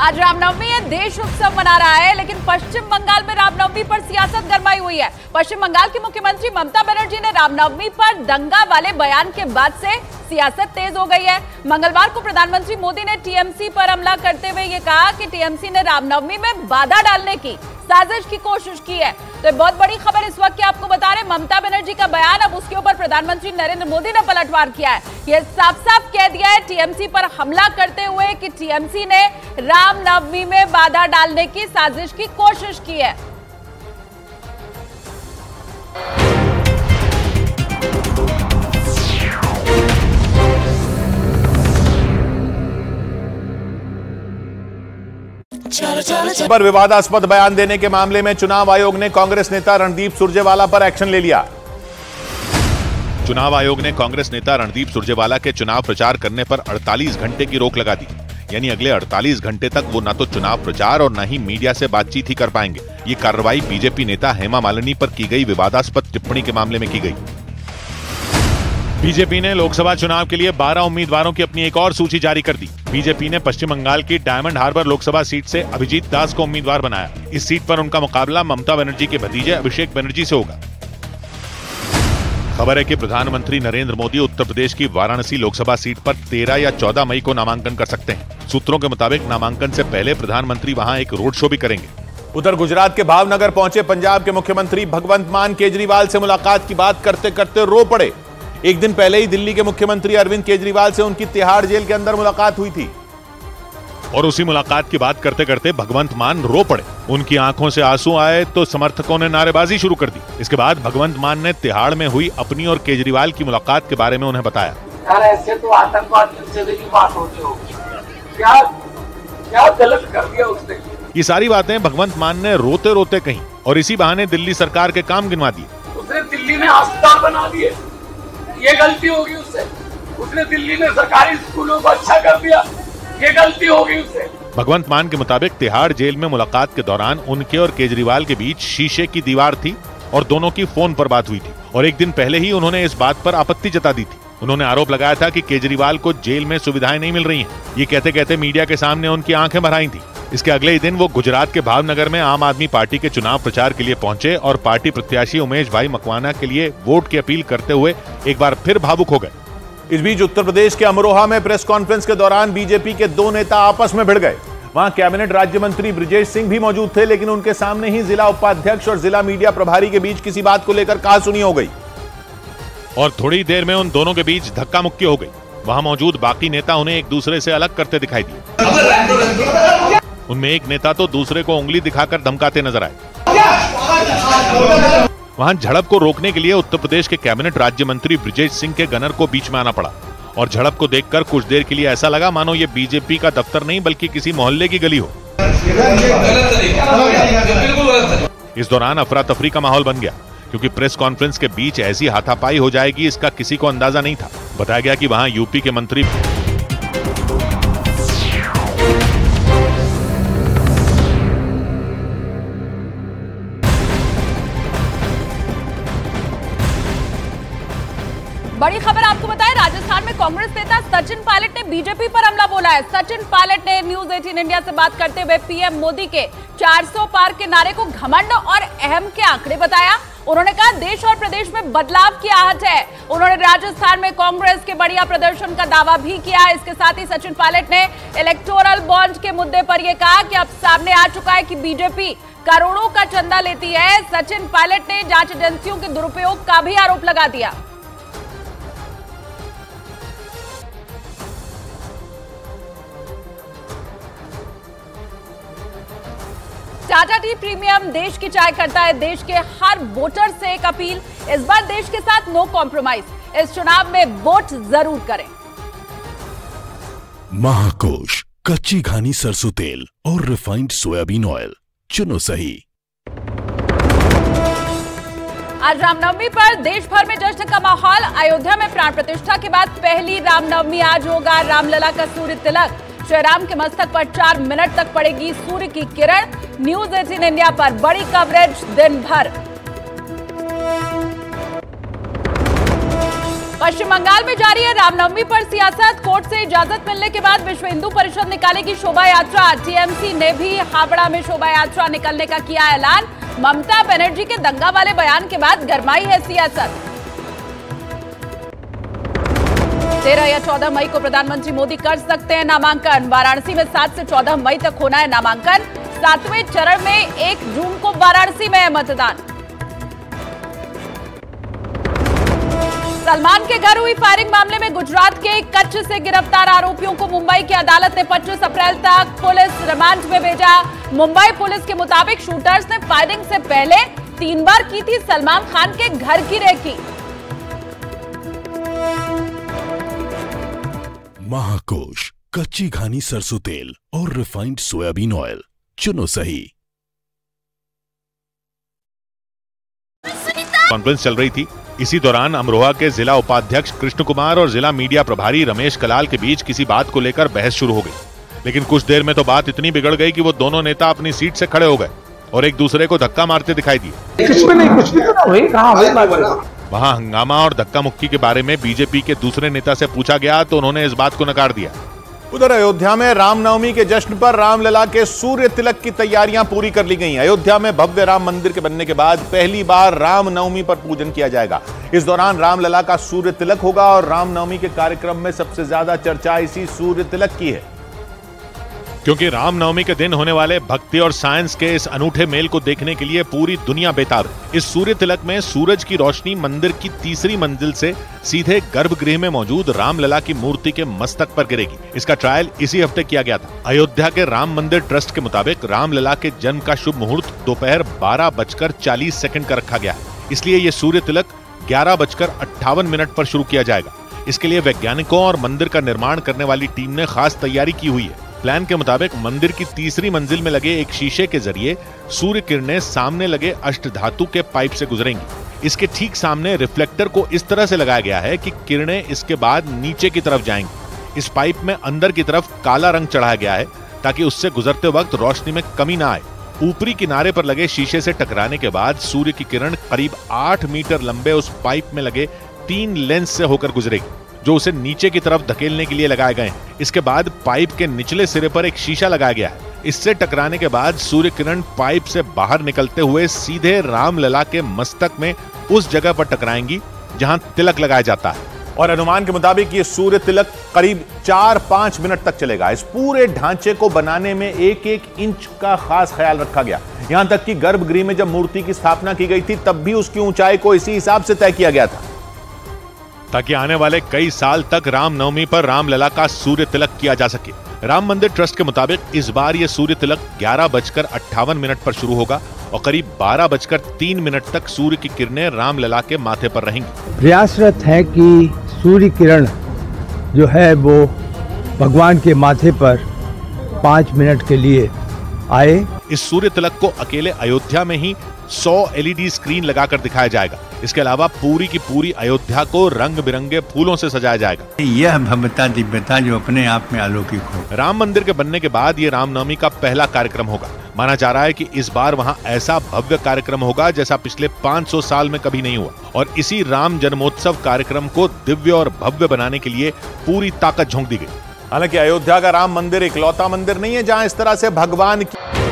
आज रामनवमी है, देश उत्सव मना रहा है, लेकिन पश्चिम बंगाल में रामनवमी पर सियासत गरमाई हुई है। पश्चिम बंगाल की मुख्यमंत्री ममता बनर्जी ने रामनवमी पर दंगा वाले बयान के बाद से सियासत तेज हो गई है। मंगलवार को प्रधानमंत्री मोदी ने टीएमसी पर हमला करते हुए ये कहा कि टीएमसी ने रामनवमी में बाधा डालने की साजिश की कोशिश की है। तो बहुत बड़ी खबर इस वक्त की आपको बता रहे, ममता बनर्जी का बयान, अब उसके ऊपर प्रधानमंत्री नरेंद्र मोदी ने पलटवार किया है। यह साफ साफ कह दिया है टीएमसी पर हमला करते हुए कि टीएमसी ने रामनवमी में बाधा डालने की साजिश की कोशिश की है। पर विवादास्पद बयान देने के मामले में चुनाव आयोग ने कांग्रेस नेता रणदीप सुरजेवाला पर एक्शन ले लिया। चुनाव आयोग ने कांग्रेस नेता रणदीप सुरजेवाला के चुनाव प्रचार करने पर 48 घंटे की रोक लगा दी, यानी अगले 48 घंटे तक वो न तो चुनाव प्रचार और न ही मीडिया से बातचीत ही कर पाएंगे। ये कार्रवाई बीजेपी नेता हेमा मालिनी पर की गई विवादास्पद टिप्पणी के मामले में की गई। बीजेपी ने लोकसभा चुनाव के लिए 12 उम्मीदवारों की अपनी एक और सूची जारी कर दी। बीजेपी ने पश्चिम बंगाल की डायमंड हार्बर लोकसभा सीट से अभिजीत दास को उम्मीदवार बनाया। इस सीट पर उनका मुकाबला ममता बनर्जी के भतीजे अभिषेक बनर्जी से होगा। खबर है कि प्रधानमंत्री नरेंद्र मोदी उत्तर प्रदेश की वाराणसी लोकसभा सीट पर 13 या 14 मई को नामांकन कर सकते हैं। सूत्रों के मुताबिक नामांकन से पहले प्रधानमंत्री वहां एक रोड शो भी करेंगे। उधर गुजरात के भावनगर पहुंचे पंजाब के मुख्यमंत्री भगवंत मान केजरीवाल से मुलाकात की बात करते करते रो पड़े। एक दिन पहले ही दिल्ली के मुख्यमंत्री अरविंद केजरीवाल से उनकी तिहाड़ जेल के अंदर मुलाकात हुई थी और उसी मुलाकात की बात करते करते भगवंत मान रो पड़े। उनकी आंखों से आंसू आए तो समर्थकों ने नारेबाजी शुरू कर दी। इसके बाद भगवंत मान ने तिहाड़ में हुई अपनी और केजरीवाल की मुलाकात के बारे में उन्हें बताया। यार ऐसे तो आतंकवाद से भी बात होती होगी, क्या गलत कर दिया उसने। ये सारी बातें भगवंत मान ने रोते रोते कही और इसी बहाने दिल्ली सरकार के काम गिनवा दिए। उसने दिल्ली में अस्पताल बना दिए, ये गलती होगी उससे। उसने दिल्ली में सरकारी स्कूलों को अच्छा कर दिया, ये गलती होगी उससे। भगवंत मान के मुताबिक तिहाड़ जेल में मुलाकात के दौरान उनके और केजरीवाल के बीच शीशे की दीवार थी और दोनों की फोन पर बात हुई थी और एक दिन पहले ही उन्होंने इस बात पर आपत्ति जता दी थी। उन्होंने आरोप लगाया था कि केजरीवाल को जेल में सुविधाएं नहीं मिल रही हैं। ये कहते कहते मीडिया के सामने उनकी आंखें भर आई थी। इसके अगले ही दिन वो गुजरात के भावनगर में आम आदमी पार्टी के चुनाव प्रचार के लिए पहुंचे और पार्टी प्रत्याशी उमेश भाई मकवाना के लिए वोट की अपील करते हुए एक बार फिर भावुक हो गए। इस बीच उत्तर प्रदेश के अमरोहा में प्रेस कॉन्फ्रेंस के दौरान बीजेपी के दो नेता आपस में भिड़ गए। वहां कैबिनेट राज्य मंत्री ब्रजेश सिंह भी मौजूद थे, लेकिन उनके सामने ही जिला उपाध्यक्ष और जिला मीडिया प्रभारी के बीच किसी बात को लेकर कहासुनी हो गई और थोड़ी देर में उन दोनों के बीच धक्का मुक्की हो गई। वहां मौजूद बाकी नेता उन्हें एक दूसरे से अलग करते दिखाई दिए। उनमें एक नेता तो दूसरे को उंगली दिखाकर धमकाते नजर आए। वहां झड़प को रोकने के लिए उत्तर प्रदेश के कैबिनेट राज्य मंत्री ब्रजेश सिंह के गनर को बीच में आना पड़ा और झड़प को देखकर कुछ देर के लिए ऐसा लगा मानो ये बीजेपी का दफ्तर नहीं बल्कि किसी मोहल्ले की गली हो। इस दौरान अफरा तफरी का माहौल बन गया क्योंकि प्रेस कॉन्फ्रेंस के बीच ऐसी हाथापाई हो जाएगी इसका किसी को अंदाजा नहीं था। बताया गया कि वहां यूपी के मंत्री बड़ी खबर आपको बताएं, राजस्थान में कांग्रेस नेता सचिन पायलट ने बीजेपी पर हमला बोला है। सचिन पायलट ने न्यूज़18 इंडिया से बात करते हुए पीएम मोदी के 400 पार के नारे को घमंड और अहम के आंकड़े बताया। उन्होंने कहा देश और प्रदेश में बदलाव की आहट है। उन्होंने राजस्थान में कांग्रेस के बढ़िया प्रदर्शन का दावा भी किया। इसके साथ ही सचिन पायलट ने इलेक्टोरल बॉन्ड के मुद्दे पर यह कहा कि अब सामने आ चुका है कि बीजेपी करोड़ों का चंदा लेती है। सचिन पायलट ने जांच एजेंसियों के दुरुपयोग का भी आरोप लगा दिया। टाटा टी प्रीमियम देश की चाय करता है, देश के हर वोटर से एक अपील, इस बार देश के साथ नो कॉम्प्रोमाइज, इस चुनाव में वोट जरूर करें। महाकोष, कच्ची घानी सरसों तेल और रिफाइंड सोयाबीन ऑयल, चुनो सही। आज रामनवमी पर देश भर में जश्न का माहौल। अयोध्या में प्राण प्रतिष्ठा के बाद पहली रामनवमी आज होगा। रामलला का सूर्य तिलक, श्री राम के मस्तक पर 4 मिनट तक पड़ेगी सूर्य की किरण। न्यूज़18 इंडिया पर बड़ी कवरेज दिन भर। पश्चिम बंगाल में जारी है रामनवमी पर सियासत। कोर्ट से इजाजत मिलने के बाद विश्व हिंदू परिषद निकालेगी शोभा यात्रा। टीएमसी ने भी हावड़ा में शोभा यात्रा निकलने का किया ऐलान। ममता बनर्जी के दंगा वाले बयान के बाद गरमाई है सियासत। 13 या 14 मई को प्रधानमंत्री मोदी कर सकते हैं नामांकन। वाराणसी में 7 से 14 मई तक होना है नामांकन। 7वें चरण में 1 जून को वाराणसी में है मतदान। सलमान के घर हुई फायरिंग मामले में गुजरात के कच्छ से गिरफ्तार आरोपियों को मुंबई की अदालत ने 25 अप्रैल तक पुलिस रिमांड में भेजा। मुंबई पुलिस के मुताबिक शूटर्स ने फायरिंग से पहले 3 बार की थी सलमान खान के घर की रेकी। महाकोष कच्ची घानी सरसों तेल और रिफाइंड सोयाबीन ऑयल चुनो सही। कॉन्फ्रेंस चल रही थी, इसी दौरान अमरोहा के जिला उपाध्यक्ष कृष्ण कुमार और जिला मीडिया प्रभारी रमेश कलाल के बीच किसी बात को लेकर बहस शुरू हो गई। लेकिन कुछ देर में तो बात इतनी बिगड़ गई कि वो दोनों नेता अपनी सीट से खड़े हो गए और एक दूसरे को धक्का मारते दिखाई दिए। वहाँ हंगामा और धक्का मुक्की के बारे में बीजेपी के दूसरे नेता से पूछा गया तो उन्होंने इस बात को नकार दिया। उधर अयोध्या में रामनवमी के जश्न पर रामलला के सूर्य तिलक की तैयारियां पूरी कर ली गई। अयोध्या में भव्य राम मंदिर के बनने के बाद पहली बार रामनवमी पर पूजन किया जाएगा। इस दौरान रामलला का सूर्य तिलक होगा और रामनवमी के कार्यक्रम में सबसे ज्यादा चर्चा इसी सूर्य तिलक की है, क्योंकि रामनवमी के दिन होने वाले भक्ति और साइंस के इस अनूठे मेल को देखने के लिए पूरी दुनिया बेताब है। इस सूर्य तिलक में सूरज की रोशनी मंदिर की 3री मंजिल से सीधे गर्भगृह में मौजूद रामलला की मूर्ति के मस्तक पर गिरेगी। इसका ट्रायल इसी हफ्ते किया गया था। अयोध्या के राम मंदिर ट्रस्ट के मुताबिक रामलला के जन्म का शुभ मुहूर्त दोपहर 12:40 का रखा गया है, इसलिए ये सूर्य तिलक 11:58 पर शुरू किया जाएगा। इसके लिए वैज्ञानिकों और मंदिर का निर्माण करने वाली टीम ने खास तैयारी की हुई है। प्लान के मुताबिक मंदिर की 3री मंजिल में लगे एक शीशे के जरिए सूर्य किरणें सामने लगे अष्टधातु के पाइप से गुजरेंगी। इसके ठीक सामने रिफ्लेक्टर को इस तरह से लगाया गया है कि किरणें इसके बाद नीचे की तरफ जाएंगी। इस पाइप में अंदर की तरफ काला रंग चढ़ाया गया है ताकि उससे गुजरते वक्त रोशनी में कमी ना आए। ऊपरी किनारे पर लगे शीशे से टकराने के बाद सूर्य की किरण करीब 8 मीटर लंबे उस पाइप में लगे 3 लेंस से होकर गुजरेगी जो उसे नीचे की तरफ धकेलने के लिए लगाए गए हैं। इसके बाद पाइप के निचले सिरे पर एक शीशा लगाया गया है। इससे टकराने के बाद सूर्य किरण पाइप से बाहर निकलते हुए सीधे रामलला के मस्तक में उस जगह पर टकराएंगी जहां तिलक लगाया जाता है। और अनुमान के मुताबिक ये सूर्य तिलक करीब 4-5 मिनट तक चलेगा। इस पूरे ढांचे को बनाने में 1-1 इंच का खास ख्याल रखा गया। यहाँ तक कि गर्भगृह में जब मूर्ति की स्थापना की गई थी तब भी उसकी ऊंचाई को इसी हिसाब से तय किया गया था, ताकि आने वाले कई साल तक रामनवमी पर रामलला का सूर्य तिलक किया जा सके। राम मंदिर ट्रस्ट के मुताबिक इस बार ये सूर्य तिलक 11:58 पर शुरू होगा और करीब 12:03 तक सूर्य की किरणें रामलला के माथे पर रहेंगी। प्रयासरत है कि सूर्य किरण जो है वो भगवान के माथे पर 5 मिनट के लिए आए। इस सूर्य तिलक को अकेले अयोध्या में ही 100 एलईडी स्क्रीन लगाकर दिखाया जाएगा। इसके अलावा पूरी की पूरी अयोध्या को रंग बिरंगे फूलों से सजाया जाएगा। यह भव्यता दिव्यता जो अपने आप में अलौकिक हो। राम मंदिर के बनने के बाद ये रामनवमी का पहला कार्यक्रम होगा। माना जा रहा है कि इस बार वहाँ ऐसा भव्य कार्यक्रम होगा जैसा पिछले 500 साल में कभी नहीं हुआ। और इसी राम जन्मोत्सव कार्यक्रम को दिव्य और भव्य बनाने के लिए पूरी ताकत झोंक दी गई। हालांकि अयोध्या का राम मंदिर इकलौता मंदिर नहीं है जहाँ इस तरह से भगवान की